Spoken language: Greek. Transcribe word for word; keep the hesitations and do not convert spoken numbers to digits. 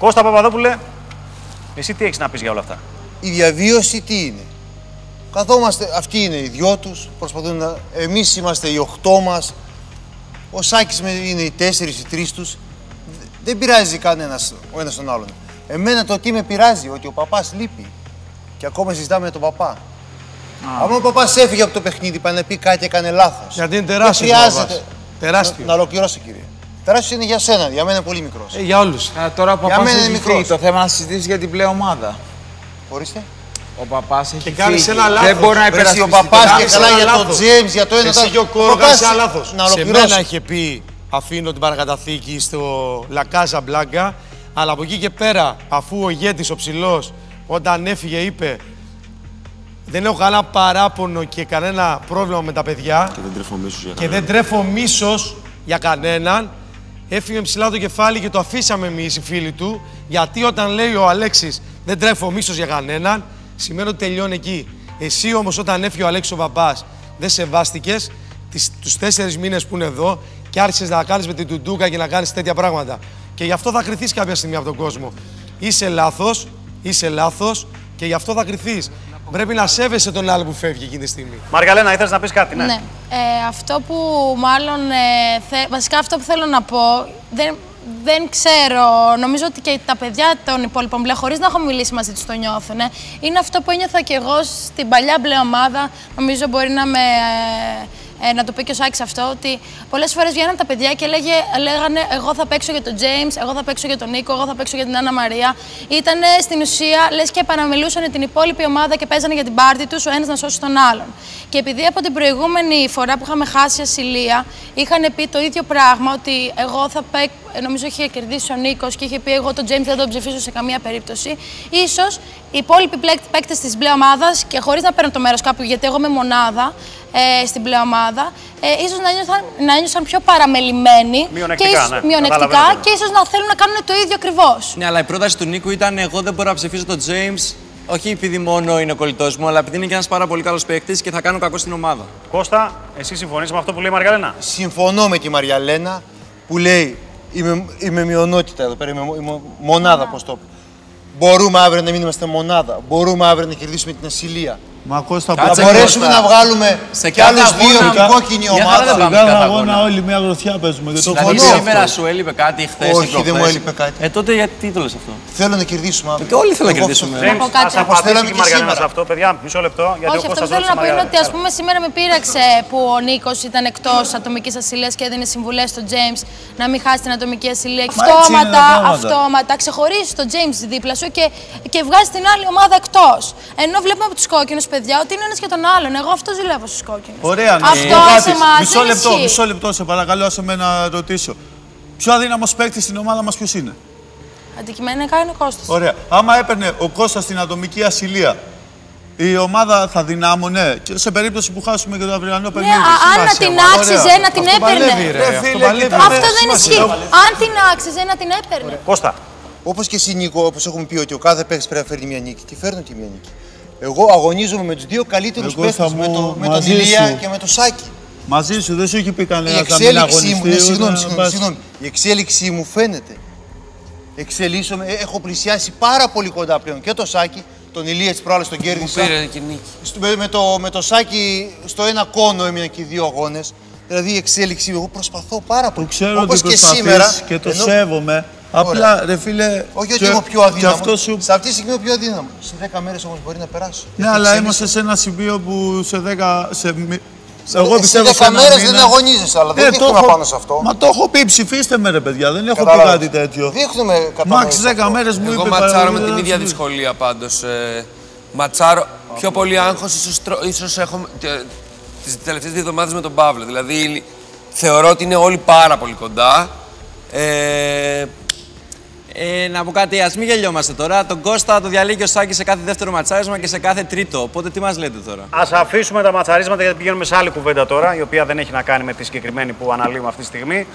Κώστα Παπαδόπουλε, εσύ τι έχεις να πεις για όλα αυτά? Η διαβίωση τι είναι? Καθόμαστε, αυτοί είναι οι δυο τους, προσπαθούν να... Εμείς είμαστε οι οχτώ μας, ο Σάκης είναι οι τέσσερις, οι τρεις τους. Δεν πειράζει κανένας ο ένας τον άλλον. Εμένα το τι με πειράζει, ότι ο παπάς λείπει και ακόμα συζητάμε με τον παπά. Ah. Άμα ο παπάς έφυγε από το παιχνίδι, πάει να πει κάτι, έκανε λάθος. Γιατί είναι τεράστιος χρειάζεται... Τεράστιο. Να, να ολοκληρώσω, κύριε. Τεράστιος είναι για σένα, για μένα είναι πολύ μικρός. Ε, για όλους. Α, τώρα ο παπάς έχει φύγει. Το θέμα να συζητήσει για την πλέον ομάδα. Ορίστε. Ο παπάς έχει κάνει ένα λάθος. Δεν μπορεί να υπερασπιστεί. Ο παπάς και καλά για τον James, για το ένα τα λάθο. Σε μένα είχε πει αφήνω την παρακαταθήκη στο Λακάζα Μπλάγκα, αλλά από εκεί και πέρα, αφού ο ηγέτης ο ψηλός όταν έφυγε είπε δεν έχω κανένα παράπονο και κανένα πρόβλημα με τα παιδιά και δεν τρέφω μίσος για, κανένα. Τρέφω μίσος για κανέναν, έφυγε ψηλά το κεφάλι και το αφήσαμε εμείς οι φίλοι του, γιατί όταν λέει ο Αλέξης δεν τρέφω μίσος για κανέναν, σημαίνει ότι τελειώνει εκεί. Εσύ όμως όταν έφυγε ο Αλέξης ο παπάς δεν σεβάστηκες τους τέσσερις μήνες που είναι εδώ και άρχισες να κάνεις με την τουντούκα και να κάνεις τέτοια πράγματα. Και γι' αυτό θα κριθείς κάποια στιγμή από τον κόσμο. Είσαι λάθος, είσαι λάθος και γι' αυτό θα κριθείς. Πρέπει να σέβεσαι τον άλλο που φεύγει εκείνη τη στιγμή. Μαριαλένα, ήθελες να πεις κάτι, ναι. ναι. Ε, αυτό που μάλλον... Ε, θε, βασικά αυτό που θέλω να πω, δεν, δεν ξέρω, νομίζω ότι και τα παιδιά των υπόλοιπων μπλε, χωρίς να έχω μιλήσει μαζί τους, το νιώθουν. Ε. Είναι αυτό που ένιωθα κι εγώ στην παλιά μπλε ομάδα, νομίζω μπορεί να με... Ε, Ε, να το πει και ο Σάκης αυτό, ότι πολλές φορές βγαίναν τα παιδιά και λέγε, λέγανε εγώ θα παίξω για τον James, εγώ θα παίξω για τον Νίκο, εγώ θα παίξω για την Άννα Μαρία. Ήτανε στην ουσία, λες και παραμιλούσαν την υπόλοιπη ομάδα και παίζανε για την πάρτι τους, ο ένας να σώσει τον άλλον. Και επειδή από την προηγούμενη φορά που είχαμε χάσει ασυλία, είχαν πει το ίδιο πράγμα, ότι εγώ θα παίξω, νομίζω είχε κερδίσει ο Νίκος και είχε πει εγώ τον James δεν τον ψηφίσω σε καμία περίπτωση. Ίσως οι υπόλοιποι παίκτες της μπλε ομάδας, και χωρίς να παίρνω το μέρος κάπου, γιατί εγώ είμαι μονάδα, Ε, στην πλέον ομάδα, ε, ίσως να ένιωσαν, να ένιωσαν πιο παραμελημένοι και ίσως, ναι, μειονεκτικά και ίσως να θέλουν να κάνουν το ίδιο ακριβώς. Ναι, αλλά η πρόταση του Νίκου ήταν εγώ δεν μπορώ να ψηφίσω τον James, όχι επειδή μόνο είναι ο κολλητός μου, αλλά επειδή είναι και ένας πάρα πολύ καλός παίκτης και θα κάνω κακό στην ομάδα. Κώστα, εσύ συμφωνείς με αυτό που λέει η Μαριαλένα? Συμφωνώ με τη Μαριαλένα που λέει είμαι, είμαι μειονότητα εδώ πέρα, είμαι, είμαι μονάδα, yeah. Πώς το πω. Μπορούμε αύριο να μην είμαστε μονάδα, μπορούμε αύριο να κερδίσουμε την ασυλία. Μα Κώστα, Κάτσε, να μπορέσουμε Κώστα. να βγάλουμε σε κι άλλους δύο την κόκκινη ομάδα. Σε κάθε αγώνα όλοι μια γροθιά παίζουμε. Δεν το δηλαδή σήμερα αυτό. Σου έλειπε κάτι χθες? Όχι, δεν μου έλειπε κάτι. Ε, τότε γιατί το λες αυτό? Θέλω να κερδίσουμε αύριο. Και όλοι θέλω να κερδίσουμε. Ας απαντήσω και η Μαριαλένα σε αυτό, παιδιά, μισό λεπτό. Όχι, αυτό θέλω να πω είναι ότι ας πούμε σήμερα με πείραξε που ο Νίκος ήταν εκτός ατομικής ασυλίας και έδινε συμβουλές στον James να μην χάσει την ατομική ασυλία. Αυτόματα ξεχωρίζει τον James δίπλα σου και βγάζει την άλλη ομάδα εκτός. Ενώ βλέπουμε από τους κόκκινους, παιδιά, ότι είναι ένας και τον άλλον. Εγώ αυτό ζηλεύω στους κόκκινους. Ωραία, ναι. Αυτό σε εμάς μισό λεπτό, μισό λεπτό, σε παρακαλώ, άσε με να ρωτήσω. Πιο αδύναμος παίκτης στην ομάδα μας ποιος είναι? Αντικειμενικά είναι ο Κώστας. Ωραία. Άμα έπαιρνε ο Κώστας στην ατομική ασυλία, η ομάδα θα δυνάμωνε και σε περίπτωση που χάσουμε και το αυριανό παιχνίδι. Ναι, αν να την άξιζε να την έπαιρνε. Αυτό δεν ισχύει. Αν την άξιζε να την έπαιρνε. Κώστα. Όπως και εσύ, Νίκο, όπως έχουμε πει ότι ο κάθε παίκτης πρέπει να φέρνει μια νίκη. Τι φέρνω τη μια νίκη? Εγώ αγωνίζομαι με τους δύο καλύτερους παίκτες, με, το, με τον Ηλία και με τον Σάκη. Μαζί σου, δεν σου είχε πει κανένας να μην αγωνιστεί. Ναι, συγγνώμη, συγγνώμη. Η εξέλιξή μου φαίνεται. Εξελίσσομαι, έχω πλησιάσει πάρα πολύ κοντά πλέον και τον Σάκη, τον Ηλία της προάλλης τον κέρδισα. Μου πήρε και νίκη. Με, με, το, με το Σάκη στο ένα κόνο έμεινα και οι δύο αγώνες. Δηλαδή η εξέλιξή μου, εγώ προσπαθώ πάρα πολύ. Ξέρω ότι προσπαθείς και το σέβομαι. Απλά, ωραία. Ρε φίλε, όχι ότι είμαι πιο αδύναμο. Σου... Σε αυτή τη στιγμή είμαι πιο αδύναμο. Σε δέκα μέρες όμως μπορεί να περάσω. Ναι, αλλά ξένεις. Είμαστε σε ένα σημείο που σε δέκα. Σε... Σε... Εγώ πιστεύω σε δέκα μέρες μήνα... δεν αγωνίζεσαι, αλλά δεν δείχνουμε έχω... πάνω σε αυτό. Μα το έχω πει, ψηφίστε με ρε παιδιά, δεν έχω Κατάλαβα. πει κάτι τέτοιο. Δείχνουμε κατά Μάξ δέκα μέρες μου είπε. Εγώ ματσάρω με την ίδια δυσκολία πάντως. Ε, ματσάρω oh, πιο πολύ άγχος, ίσως έχω τις τελευταίες δύο εβδομάδες με τον Παύλο. Δηλαδή θεωρώ ότι είναι όλοι πάρα πολύ κοντά. Ε, να πω κάτι, ας μην γελιόμαστε τώρα. Τον Κώστα το διαλύει ο Σάκης σε κάθε δεύτερο ματσάρισμα και σε κάθε τρίτο. Οπότε τι μας λέτε τώρα? Ας αφήσουμε τα ματσαρίσματα γιατί πηγαίνουμε σε άλλη κουβέντα τώρα, η οποία δεν έχει να κάνει με τη συγκεκριμένη που αναλύουμε αυτή τη στιγμή.